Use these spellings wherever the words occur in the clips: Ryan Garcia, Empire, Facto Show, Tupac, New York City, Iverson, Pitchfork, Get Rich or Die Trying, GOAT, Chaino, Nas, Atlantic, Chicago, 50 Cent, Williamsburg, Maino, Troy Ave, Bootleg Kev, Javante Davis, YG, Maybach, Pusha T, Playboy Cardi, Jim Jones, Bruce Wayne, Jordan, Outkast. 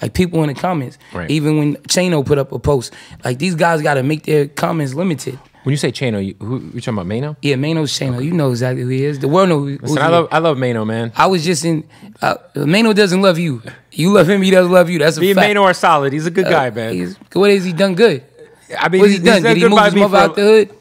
Like, people in the comments. Right. Even when Chaino put up a post, like, these guys got to make their comments limited. When you say Chaino, you talking about Maino? Yeah, Maino's Chaino. Okay. You know exactly who he is. The world knows. Listen, I love Maino, man. I was just in. Maino doesn't love you. You love him. He doesn't love you. That's a fact. Me and Maino are solid. He's a good guy, man. What has he done good? I mean, what's he done? Did he move his mother out the hood?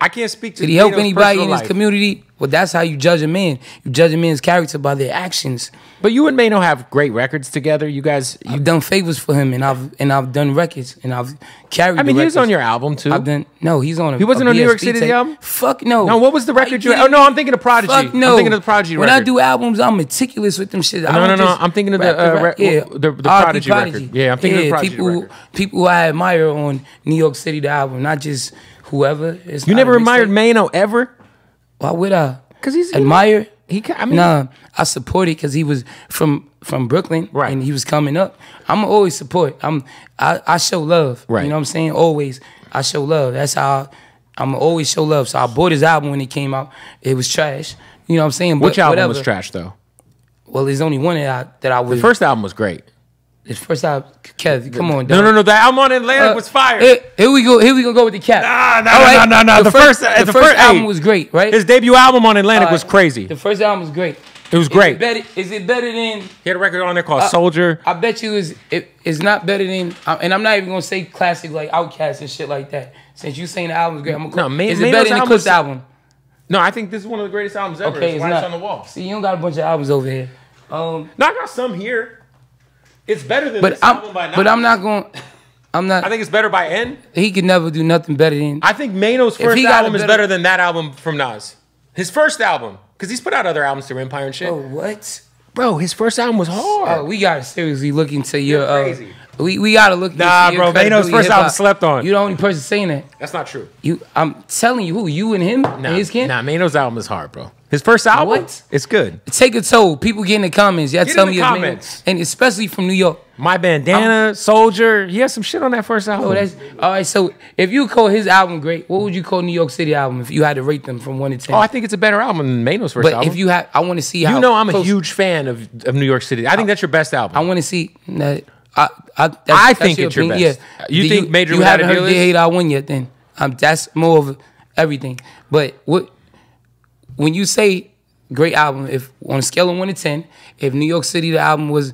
I can't speak to. Did he help anybody in his community? Well, that's how you judge a man. You judge a man's character by their actions. But you and Maino have great records together. You guys, I've done favors for him, and I've done records, and I've carried. I mean, he was on your album too. I've done. No, he's on. He wasn't on New York City album. Fuck no. No, what was the record you? Oh no, I'm thinking of Prodigy. Fuck no, I'm thinking of the Prodigy record. When I do albums, I'm meticulous with them shit. No. I'm thinking of the Prodigy record. Yeah, I'm thinking of the Prodigy record. People I admire on New York City the album, not just whoever. You never admired Maino ever? Why would I? Because he's admire. I supported because he was from Brooklyn, right? And he was coming up. I'm always support. I show love, right? You know what I'm saying? Always, I show love. That's how I'm always show love. So I bought his album when it came out. It was trash. You know what I'm saying? Which album was trash though? Well, there's only one that I was. The first album was great. His first album, Kev, come on, dog. No, the album on Atlantic was fire. Here we go go with the cap. No. The first album was great, right? His debut album on Atlantic was crazy. The first album was great. It was great. Is it better than... He had a record on there called Soldier. I bet you it's not better than... And I'm not even going to say classic like Outkast and shit like that. Since you saying the album's great, I'm going to call it... Is it better than the Clips album? No, I think this is one of the greatest albums ever. Okay, it's not. It's on the wall. See, you don't got a bunch of albums over here. No, I got some here. It's better than this album by Nas. But I'm not. I think it's better by N. He could never do nothing better than. I think Maino's first album is better than that album from Nas. His first album, because he's put out other albums through Empire and shit. Oh, what? Bro, his first album was hard. Oh, we gotta seriously look into your. Crazy. We gotta look. Nah, into your bro. Maino's first album slept on. You're the only person saying that. That's not true. I'm telling you, who you and him? Nah, and his kid? Nah. Maino's album is hard, bro. His first album, what? It's good. Take a toll. People get in the comments. Y'all tell me his comments. Name. And especially from New York. My Bandana, Soldier. He has some shit on that first album. Oh, that's, all right, so if you call his album great, what would you call New York City album if you had to rate them from 1 to 10? Oh, I think it's a better album than Maino's first album. But if you had, I want to see how... You know I'm a huge fan of New York City. I think that's your best album. I want to see... I think it's your best. Yeah. You think Major would have to do this? You haven't heard Hate I Win yet then. That's more of everything. But what... When you say great album, if on a scale of 1 to 10, if New York City, the album was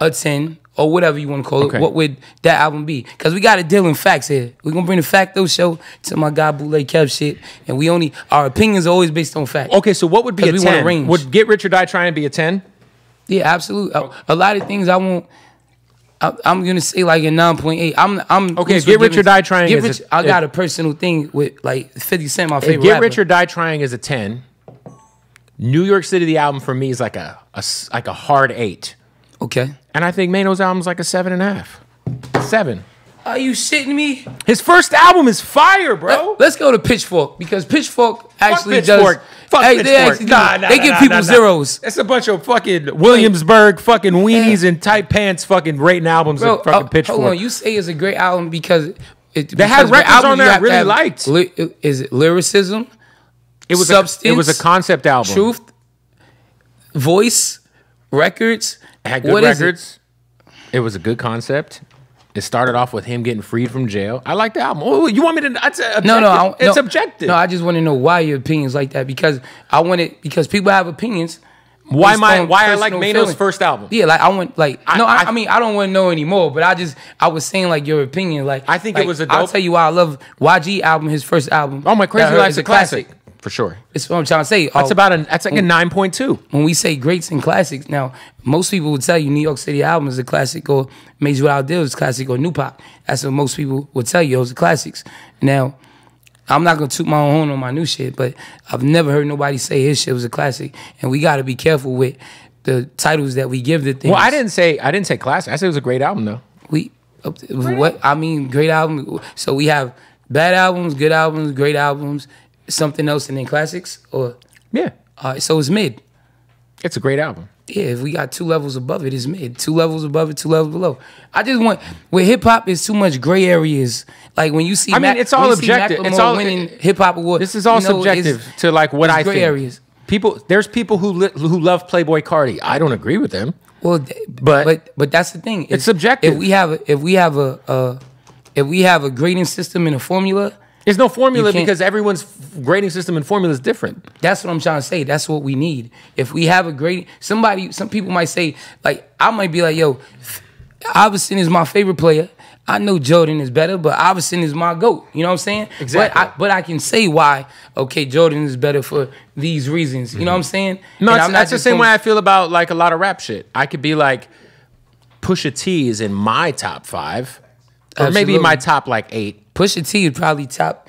a 10 or whatever you want to call it, what would that album be? Because we got to deal in facts here. We're going to bring the Facto Show to my guy, Boule Kev shit. And we only, our opinions are always based on facts. Okay, so what would be a 10? Range. Would Get Rich or Die Trying to be a 10? Yeah, absolutely. Okay. A lot of things I won't. I'm gonna say like a 9.8. I'm okay. Get Rich or Die Trying. I got a personal thing with like 50 Cent, my favorite. Get Rich or Die Trying is a 10. New York City, the album for me is like a hard 8. Okay. And I think Maino's album is like a 7.5. 7. Are you shitting me? His first album is fire, bro. Let's go to Pitchfork because Pitchfork actually does. Fuck Pitchfork. They give people zeros. It's a bunch of fucking Williamsburg fucking weenies and tight pants fucking rating albums of fucking Pitchfork. Hold on, you say it's a great album because they had records on there I really liked. Is it lyricism? It was substance. It was a concept album. Truth, voice, records. It had good records. It was a good concept. It started off with him getting freed from jail. I like the album. Oh, you want me to? It's objective. No, I just want to know why your opinion's like that because I want it because people have opinions. Why I like Maino's first album? Yeah, like I want like I mean I don't want to know anymore, but I was saying like your opinion. Like I think it was a dope. I'll tell you why I love YG album, his first album. Oh my Crazy Life's a classic. For sure. That's what I'm trying to say. That's like a 9.2. When we say greats and classics, now, most people would tell you New York City album is a classic or Major Without Deal is a classic or New Pop. That's what most people would tell you. Those are classics. Now, I'm not going to toot my own horn on my new shit, but I've never heard nobody say his shit was a classic. And we got to be careful with the titles that we give the things. Well, I didn't say classic. I said it was a great album, though. Great album. So we have bad albums, good albums, great albums, something else and then classics or yeah. So it's mid. It's a great album. Yeah, if we got 2 levels above it, it's mid. 2 levels above it, 2 levels below. I just want with hip hop it's too much gray areas. Like when you see I mean it's all objective. It's all winning hip hop awards. This is all subjective to like what I think. Gray areas. people. There's people who love Playboy Cardi. I don't agree with them. Well, but that's the thing. It's subjective. If we have a grading system and a formula, there's no formula because everyone's grading system and formula is different. That's what I'm trying to say. That's what we need. If we have a grading, some people might say, like, I might be like, yo, Iverson is my favorite player. I know Jordan is better, but Iverson is my GOAT. You know what I'm saying? Exactly. But I can say why, okay, Jordan is better for these reasons. You know what I'm saying? No, that's the same way I feel about, like, a lot of rap shit. I could be like, Pusha T is in my top 5. Or maybe my top, like, 8. Pusha T is probably top...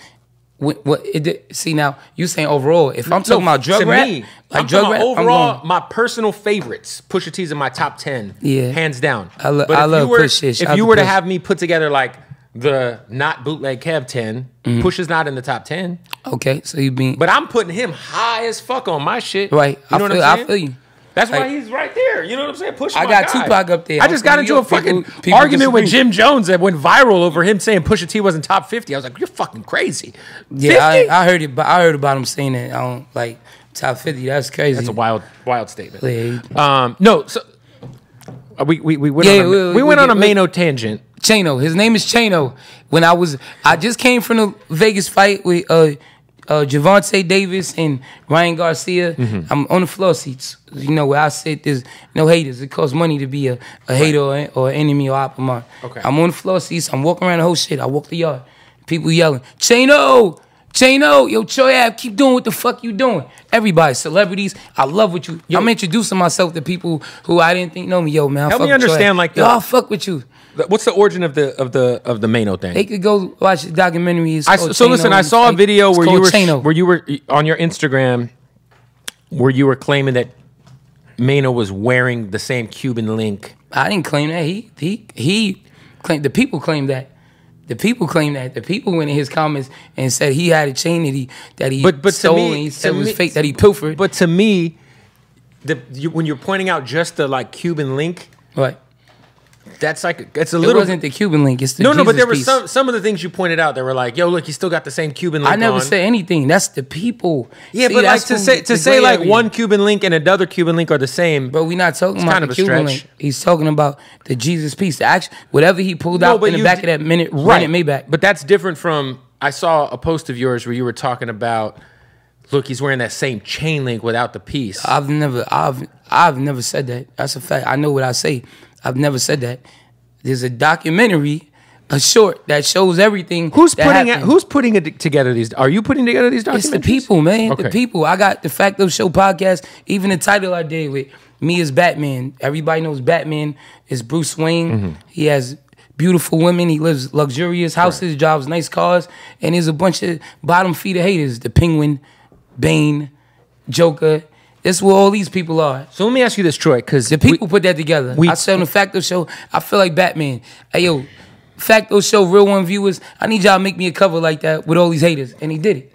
see, now, you saying overall. If I'm talking about drug rap... Me, like I'm drug rap, overall, my personal favorites. Pusha T's in my top 10. Yeah. Hands down. I love Pusha. If you were to have me put together, like, the not bootleg Kev 10, Pusha's not in the top 10. Okay, so you mean... But I'm putting him high as fuck on my shit. Right. You know what I'm saying? I feel you. That's why he's right there. You know what I'm saying? Pusha, I got Tupac up there. I just got into a fucking argument with Jim Jones that went viral over him saying Pusha T wasn't top 50. I was like, you're fucking crazy. Yeah, I heard about him saying that. I don't like top 50. That's crazy. That's a wild statement. Yeah. So we went on a Maino tangent. Chaino. His name is Chaino. When I just came from the Vegas fight with Javante Davis and Ryan Garcia. I'm on the floor seats. You know, where I sit, there's no haters. It costs money to be a hater or enemy or opponent. Okay. I'm on the floor seats. I'm walking around the whole shit. I walk the yard. People yelling, Chaino! Chaino! Yo, Troy Ave, keep doing what the fuck you doing. Everybody, celebrities, I love what you... Yo. I'm introducing myself to people who I didn't think know me. Yo, man, I fuck with Troy Ave. Help me understand, like... Yo, I fuck with you. What's the origin of the Maino thing? They could go watch the documentary. I saw a video where you were on your Instagram where you were claiming that Maino was wearing the same Cuban link. I didn't claim that. He claimed. The people claimed that. The people claimed that. The people went in his comments and said he had a chain that he stole, to me, and he said it was fake, that he pilfered. But to me, when you're pointing out just the, like, Cuban link, right? That's like, it's a little... It wasn't the Cuban link. It's the Jesus piece. No, but there were some of the things you pointed out that were like, yo, look, he still got the same Cuban link on. I never said anything. That's the people. Yeah, but like to say like one Cuban link and another Cuban link are the same. But we're not talking about the Cuban link. He's talking about the Jesus piece. Actually, whatever he pulled out in the back of that Maybach. But that's different from... I saw a post of yours where you were talking about, look, he's wearing that same chain link without the piece. I've never said that. That's a fact. I know what I say. I've never said that. There's a documentary, a short that shows everything. Who's putting together these? Are you putting together these documentaries? It's the people, man. Okay. The people. I got the Facto Show podcast. Even the title I did with me is Batman. Everybody knows Batman is Bruce Wayne. He has beautiful women. He lives luxurious houses, drives nice cars, and there's a bunch of bottom feeder haters. The Penguin, Bane, Joker. That's where all these people are. So let me ask you this, Troy, because the people put that together. I said on the Facto Show, I feel like Batman. Hey, yo, Facto Show, Real One viewers, I need y'all to make me a cover like that with all these haters. And he did it.